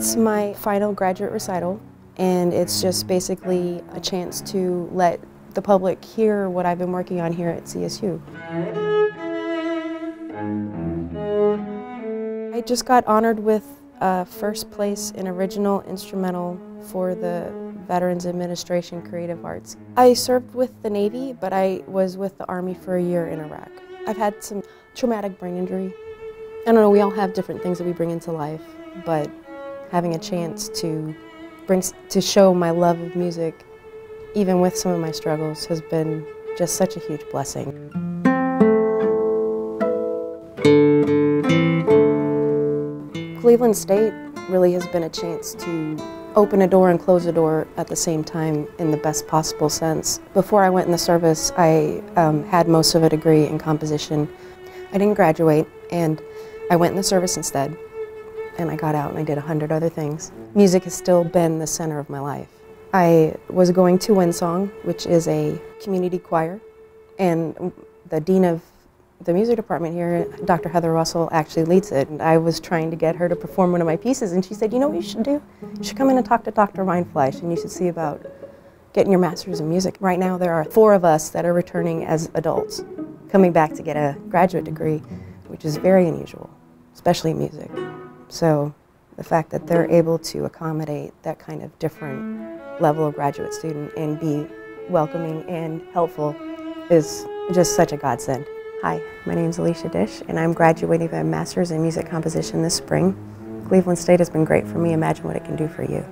It's my final graduate recital, and it's just basically a chance to let the public hear what I've been working on here at CSU. I just got honored with first place in original instrumental for the Veterans Administration Creative Arts. I served with the Navy, but I was with the Army for a year in Iraq. I've had some traumatic brain injury. I don't know, we all have different things that we bring into life, but having a chance to show my love of music, even with some of my struggles, has been just such a huge blessing. Cleveland State really has been a chance to open a door and close a door at the same time in the best possible sense. Before I went in the service, I had most of a degree in composition. I didn't graduate, and I went in the service instead, and I got out and I did 100 other things. Music has still been the center of my life. I was going to Winsong, which is a community choir, and the dean of the music department here, Dr. Heather Russell, actually leads it. And I was trying to get her to perform one of my pieces, and she said, you know what you should do? You should come in and talk to Dr. Weinfleisch, and you should see about getting your master's in music. Right now there are 4 of us that are returning as adults, coming back to get a graduate degree, which is very unusual, especially in music. So the fact that they're able to accommodate that kind of different level of graduate student and be welcoming and helpful is just such a godsend. Hi, my name is Alicia Diesch, and I'm graduating with a master's in music composition this spring. Cleveland State has been great for me. Imagine what it can do for you.